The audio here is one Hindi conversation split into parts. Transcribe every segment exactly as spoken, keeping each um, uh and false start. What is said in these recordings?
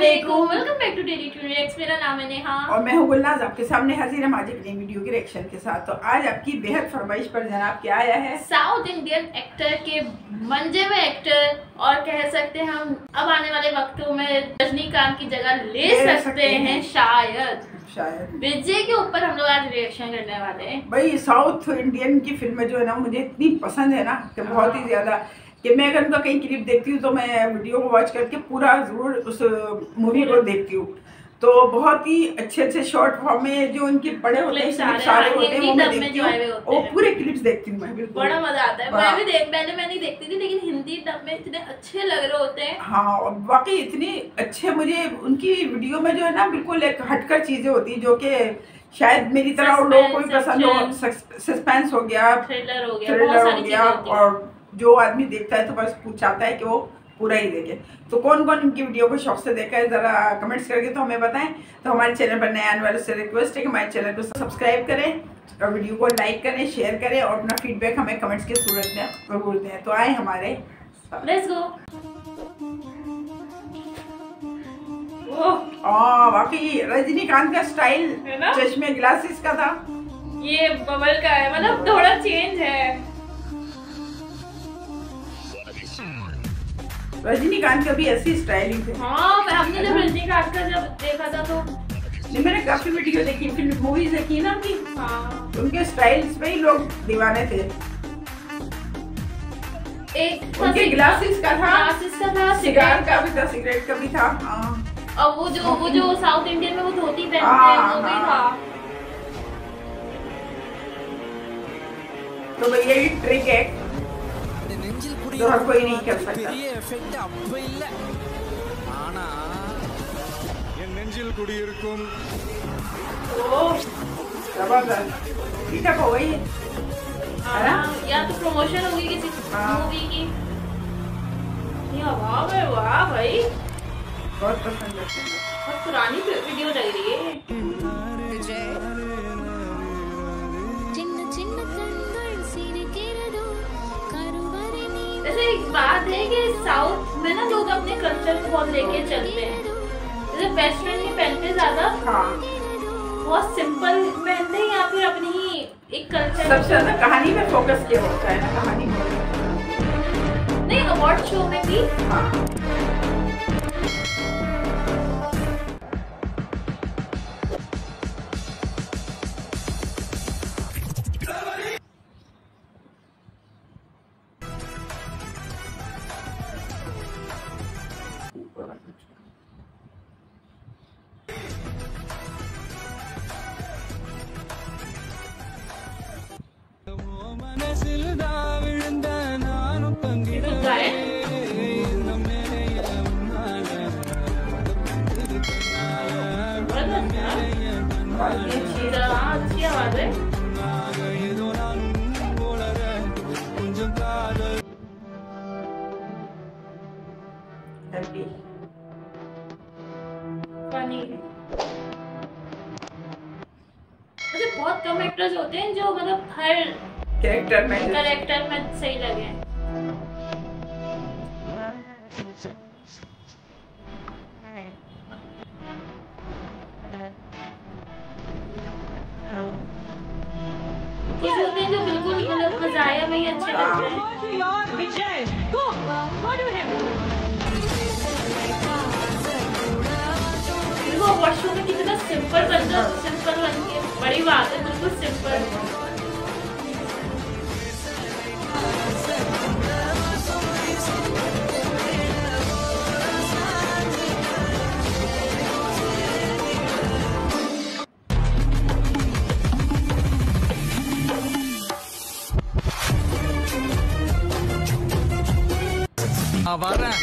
Welcome back to daily tune reacts. मेरा नाम है नेहा और मैं हूं गुलनाज, आपके सामने हाजिर हम आज अपनी वीडियो के रिएक्शन के साथ। तो आज आपकी बेहद फरमाइश पर जनाब क्या आया है, साउथ इंडियन एक्टर के मंजे में एक्टर और कह सकते हैं हम अब आने वाले वक्तों में रजनीकांत की जगह ले, ले सकते, सकते हैं शायद शायद विजय के ऊपर हम लोग आज रिएक्शन करने वाले हैं। भाई साउथ इंडियन की फिल्में जो है ना मुझे इतनी पसंद है ना कि बहुत ही ज्यादा कि मैं अगर उनका कहीं क्लिप देखती हूँ तो मैं वीडियो को वॉच करके पूरा जरूर उस मूवी को देखती हूँ। तो बहुत ही अच्छे अच्छे शॉर्ट फॉर्म में जो उनके बड़े होते हैं सारे होते हैं वो मैं देखती हूँ, वो पूरे क्लिप्स देखती हूँ मैं, बिल्कुल बड़ा मजा आता है। मैं भी देख पहले मैं नहीं देखती थी लेकिन हिंदी डब में इतने अच्छे लग रहे होते हैं। हाँ और वाकई इतने अच्छे मुझे उनकी वीडियो में जो है ना बिल्कुल एक हटकर चीजें होती है जो कि शायद मेरी तरह लोगों को पसंद हो। सस्पेंस हो गया, थ्रिलर हो गया, थ्रिलर हो गया और जो आदमी देखता है तो बस पूछ चाहता है कि वो पूरा ही देखे। तो कौन कौन इनकी वीडियो को शौक से देखा है ज़रा कमेंट्स करके तो हमें बताएं। तो हमारे चैनल पर नए आने वालों से रिक्वेस्ट है कि हमारे चैनल को सब्सक्राइब करें और वीडियो को लाइक करें, शेयर करें और अपना फीडबैक हमें कमेंट्स के सूरत में जरूर दें। तो आए हमारे लेट्स गो। ओह वाकई रजनीकांत का स्टाइल चश्मे ग्लासेस का था, ये बबल का है, मतलब थोड़ा चेंज है। रजनीकांत का भी ऐसी स्टाइलिंग है। हाँ, हमने जब रजनीकांत का जब देखा था तो मैंने काफी वीडियो देखी, फिल्म मूवीज देखी ना भी। हाँ। उनके स्टाइल्स पे ही लोग दीवाने थे। एक उनके ग्लासेस का था, ग्लासेस का था, सिगार का भी था, सिगरेट का भी था। हाँ। और वो जो वो जो साउथ इंडियन में वो धोती पहनते हैं वो भी था। तो भैया ये ट्रिक है तो हर कोई नहीं कर सकता। वही या तो प्रमोशन होगी किसी मूवी की। वाह भाई वाह भाई, बहुत पसंद है, बहुत पुरानी वीडियो लग रही है। एक बात है कि साउथ में ना लोग अपने कल्चर को बहुत लेके चलते हैं, जैसे वेस्टर्न नहीं पहनते ज्यादा। हाँ। बहुत सिंपल पहनते हैं या फिर अपनी ही एक कल्चर सबसे ज्यादा कहानी में फोकस किया होता है ना, कहानी में नहीं अवार्ड शो में भी। हाँ। बहुत कम एक्टर्स होते हैं जो मतलब हर कैरेक्टर में कैरेक्टर में सही लगे हैं। कुछ होते हैं जो बिल्कुल मतलब मजाया में ही अच्छे लगते हैं। Vijay go follow him. देखो वर्षों में कितना सिंपल बनता सिंपल बनती है, बड़ी बात है, बिल्कुल सिंपल। आवाज़ है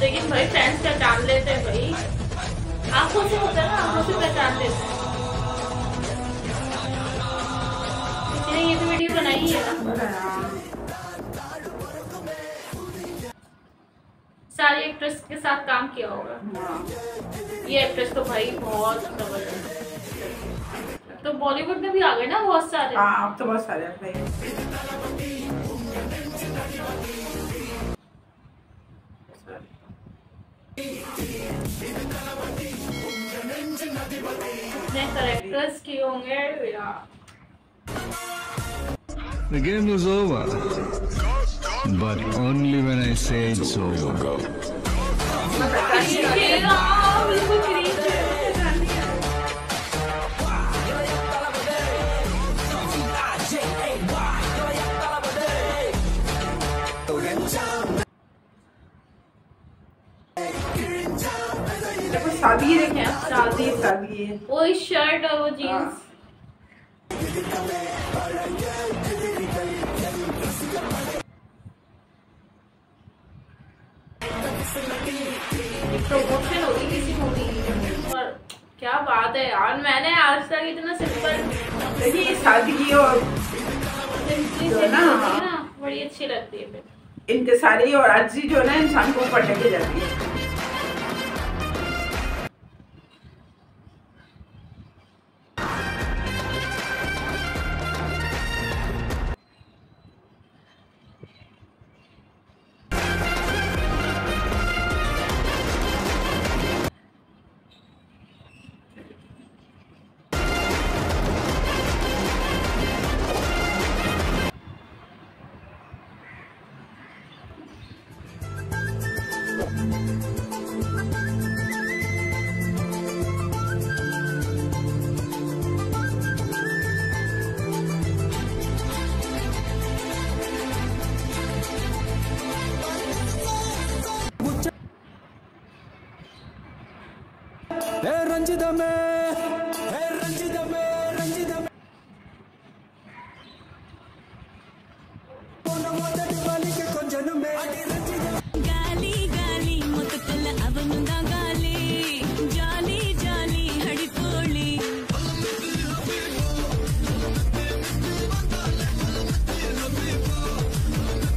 लेकिन भाई फैंस पहचान लेते हैं भाई, आंखों से होता है ना, आंखों से पहचान लेते हैं। इसने ये तो वीडियो बनाई है सारी एक्ट्रेस के साथ काम किया होगा। ये एक्ट्रेस तो भाई बहुत जबरदस्त। तो बॉलीवुड में भी आ गए ना बहुत सारे। हाँ अब तो बहुत सारे आ गए किए होंगे। The game is over, but only when I say it's over. देखो शादी है क्या? शादी शादी है। वो शर्ट और वो जीन्स। प्रमोशन होगी किसी मूवी की, पर क्या बात है यार। मैंने आज तक इतना सिंपल सादगी और जो ना बड़ी अच्छी लगती है इनके सारी, और आज जो ना इंसान को ऊपर लेके जाती है। रंजिदा में रंजिदा में रंजिदा में दिवाली के को जन्म में गाली गाली मुतकल अवनुदा गाली जाली जाली हड़ी तोली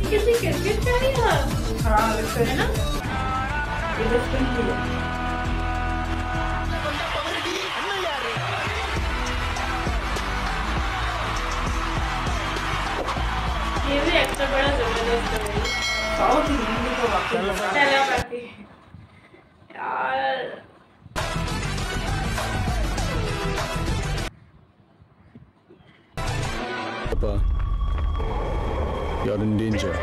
किसी क्रिकेट का नहीं है। हाँ है ना ये ये भी एक्टर बड़ा जबरदस्त है। बहुत हिंदी को वाकई थैलापैथी यार। पापा, you're in danger.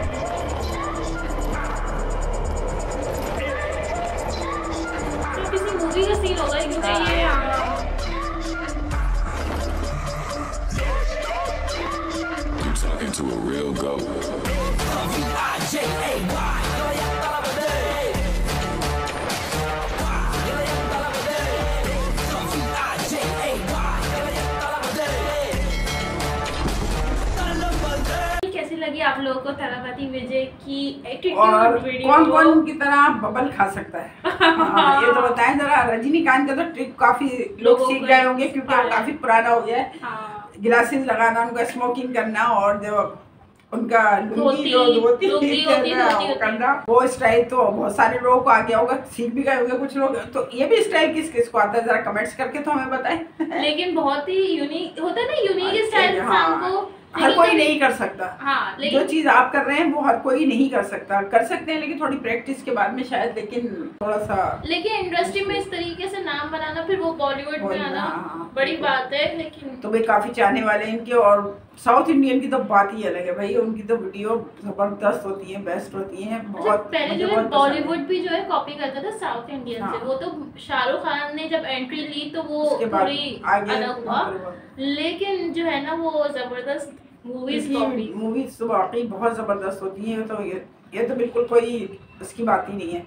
तो किसी मूवी का सीन होगा क्योंकि ये यहाँ to a real go. कैसी लगी आप लोगों को थलापति विजय की एटीट्यूड और वीडियो? कौन कौन की तरह बबल खा सकता है हाँ, ये तो बताएं जरा। रजनीकांत का तो ट्रिक काफी लोग सीख गए होंगे क्योंकि वो काफी पुराना हो गया है। हाँ। ग्लासेस लगाना, उनका स्मोकिंग करना और जब उनका लुंगी जो धोती करना वो करना, वो स्टाइल तो बहुत सारे लोगों को आ गया होगा, सीख भी गए होंगे कुछ लोग। तो ये भी स्टाइल किस किस को आता है जरा कमेंट्स करके तो हमें बताएं। लेकिन बहुत ही यूनिक होता है ना, यूनिक स्टाइल इंसान को हर कोई नहीं कर सकता। हाँ, जो चीज आप कर रहे हैं वो हर कोई नहीं कर सकता। कर सकते हैं लेकिन थोड़ी प्रैक्टिस के बाद में शायद, लेकिन थोड़ा सा लेकिन इंडस्ट्री में इस तरीके से नाम बनाना फिर वो बॉलीवुड में आना बड़ी बात है। लेकिन तो भाई काफी चाहने वाले हैं इनके। और साउथ इंडियन की तो बात ही अलग है भाई, उनकी तो वीडियो जबरदस्त होती है, बेस्ट होती है बहुत। पहले जो है बॉलीवुड भी जो है कॉपी करता था साउथ इंडियन से। वो तो शाहरुख खान ने जब एंट्री ली तो वो थोड़ी अलग हुआ, लेकिन जो है ना वो जबरदस्त मूवीज मूवीज तो वाकई बहुत ज़बरदस्त होती हैं। तो ये ये तो बिल्कुल कोई इसकी बात ही नहीं है।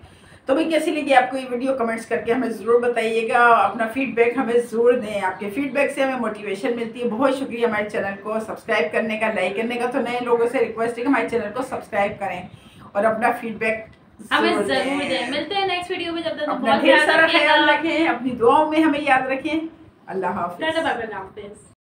तो भाई कैसी लगी आपको ये वीडियो? कमेंट्स करके हमें ज़रूर बताइएगा। अपना फीडबैक हमें ज़रूर दें, आपके फीडबैक से हमें मोटिवेशन मिलती है। बहुत शुक्रिया हमारे चैनल को सब्सक्राइब करने का, लाइक करने का। तो नए लोगों से रिक्वेस्ट है कि हमारे चैनल को सब्सक्राइब करें और अपना फीडबैक हमें ज़रूर दें। मिलते हैं नेक्स्ट वीडियो में, जब तक बहुत सारा ख्याल रखें, अपनी दुआओं में हमें याद रखें। अल्लाह हाफ़िज़।